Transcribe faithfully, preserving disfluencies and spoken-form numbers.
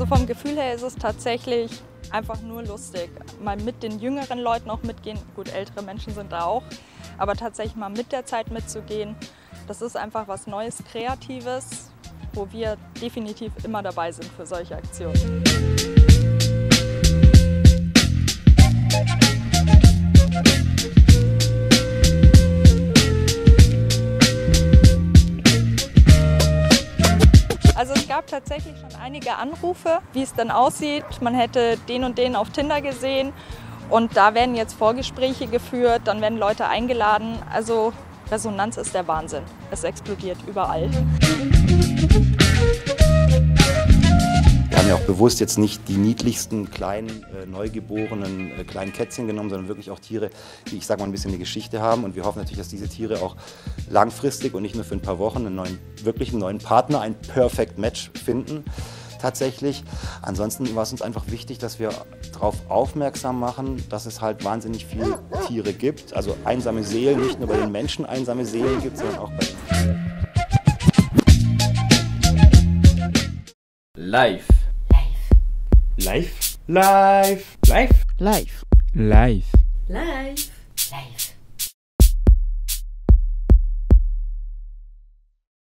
Also vom Gefühl her ist es tatsächlich einfach nur lustig. Mal mit den jüngeren Leuten auch mitgehen, gut, ältere Menschen sind da auch, aber tatsächlich mal mit der Zeit mitzugehen, das ist einfach was Neues, Kreatives, wo wir definitiv immer dabei sind für solche Aktionen. Also es gab tatsächlich schon einige Anrufe, wie es dann aussieht. Man hätte den und den auf Tinder gesehen und da werden jetzt Vorgespräche geführt, dann werden Leute eingeladen. Also Resonanz ist der Wahnsinn. Es explodiert überall. Wir haben ja auch bewusst jetzt nicht die niedlichsten kleinen äh, neugeborenen äh, kleinen Kätzchen genommen, sondern wirklich auch Tiere, die, ich sag mal, ein bisschen eine Geschichte haben. Und wir hoffen natürlich, dass diese Tiere auch langfristig und nicht nur für ein paar Wochen einen neuen, wirklich einen neuen Partner, ein Perfect Match finden, tatsächlich. Ansonsten war es uns einfach wichtig, dass wir darauf aufmerksam machen, dass es halt wahnsinnig viele Tiere gibt. Also einsame Seelen, nicht nur bei den Menschen einsame Seelen gibt, sondern auch bei den Tieren. Live. Live. Live. Live. Live. Live. Live. Live. Live.